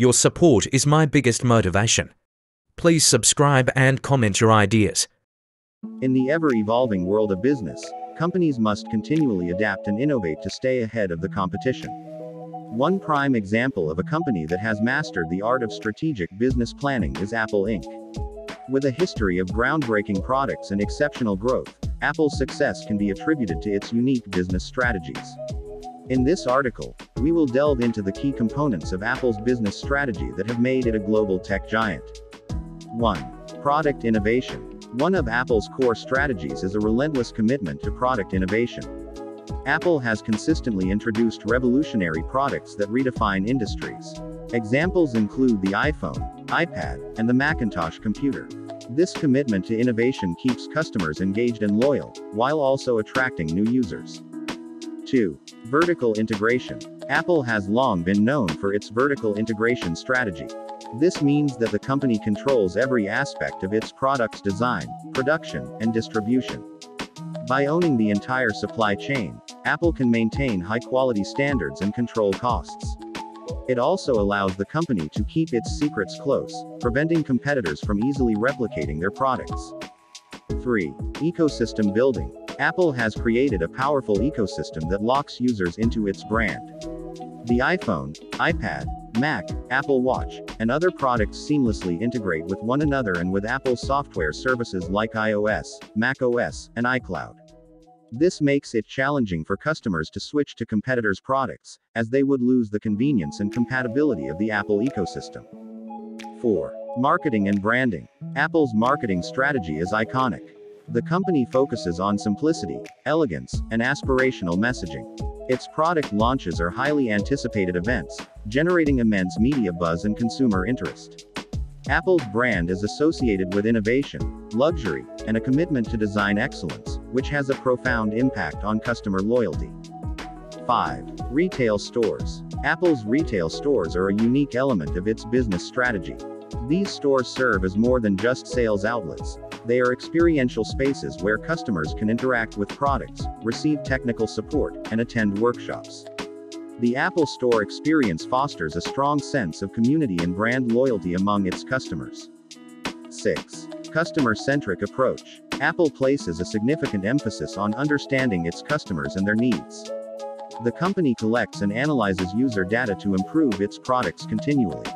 Your support is my biggest motivation. Please subscribe and comment your ideas. In the ever-evolving world of business, companies must continually adapt and innovate to stay ahead of the competition. One prime example of a company that has mastered the art of strategic business planning is Apple Inc. With a history of groundbreaking products and exceptional growth, Apple's success can be attributed to its unique business strategies. In this article, we will delve into the key components of Apple's business strategy that have made it a global tech giant. 1. Product innovation. One of Apple's core strategies is a relentless commitment to product innovation. Apple has consistently introduced revolutionary products that redefine industries. Examples include the iPhone, iPad, and the Macintosh computer. This commitment to innovation keeps customers engaged and loyal, while also attracting new users. 2. Vertical integration. Apple has long been known for its vertical integration strategy. This means that the company controls every aspect of its product's design, production, and distribution. By owning the entire supply chain, Apple can maintain high-quality standards and control costs. It also allows the company to keep its secrets close, preventing competitors from easily replicating their products. 3. Ecosystem building. Apple has created a powerful ecosystem that locks users into its brand. The iPhone, iPad, Mac, Apple Watch, and other products seamlessly integrate with one another and with Apple software services like iOS, macOS, and iCloud. This makes it challenging for customers to switch to competitors' products, as they would lose the convenience and compatibility of the Apple ecosystem. 4. Marketing and branding. Apple's marketing strategy is iconic. The company focuses on simplicity, elegance, and aspirational messaging. Its product launches are highly anticipated events, generating immense media buzz and consumer interest. Apple's brand is associated with innovation, luxury, and a commitment to design excellence, which has a profound impact on customer loyalty. 5. Retail stores. Apple's retail stores are a unique element of its business strategy. These stores serve as more than just sales outlets. They are experiential spaces where customers can interact with products, receive technical support, and attend workshops. The Apple Store experience fosters a strong sense of community and brand loyalty among its customers. 6. Customer-centric approach. Apple places a significant emphasis on understanding its customers and their needs. The company collects and analyzes user data to improve its products continually.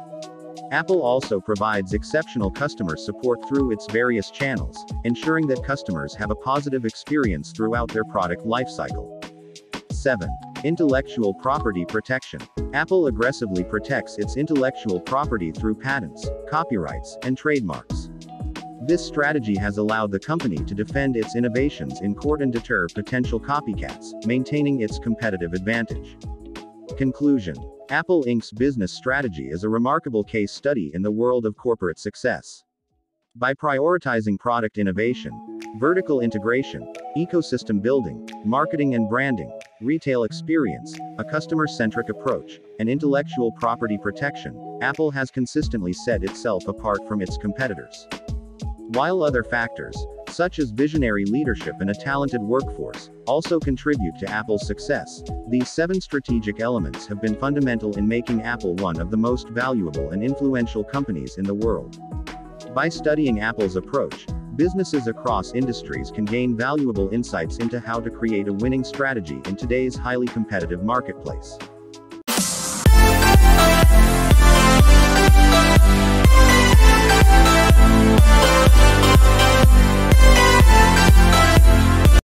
Apple also provides exceptional customer support through its various channels, ensuring that customers have a positive experience throughout their product lifecycle. 7. Intellectual property protection. Apple aggressively protects its intellectual property through patents, copyrights, and trademarks. This strategy has allowed the company to defend its innovations in court and deter potential copycats, maintaining its competitive advantage. Conclusion. Apple Inc.'s business strategy is a remarkable case study in the world of corporate success. By prioritizing product innovation, vertical integration, ecosystem building, marketing and branding, retail experience, a customer-centric approach, and intellectual property protection, Apple has consistently set itself apart from its competitors. While other factors, such as visionary leadership and a talented workforce, also contribute to Apple's success, these 7 strategic elements have been fundamental in making Apple one of the most valuable and influential companies in the world. By studying Apple's approach, businesses across industries can gain valuable insights into how to create a winning strategy in today's highly competitive marketplace.